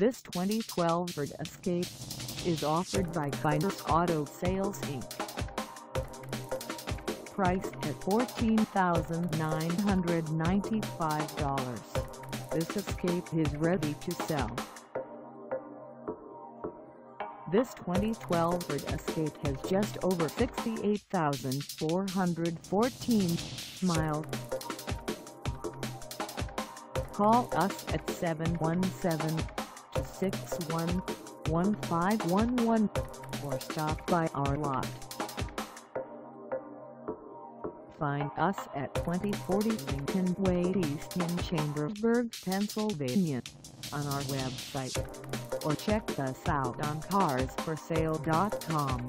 This 2012 Ford Escape is offered by Kyners Auto Sales Inc. Priced at $14,995, this Escape is ready to sell. This 2012 Ford Escape has just over 68,414 miles. Call us at 717-261-1511 or stop by our lot. Find us at 2040 Lincoln Way East in Chambersburg, Pennsylvania, on our website, or check us out on CarsForSale.com.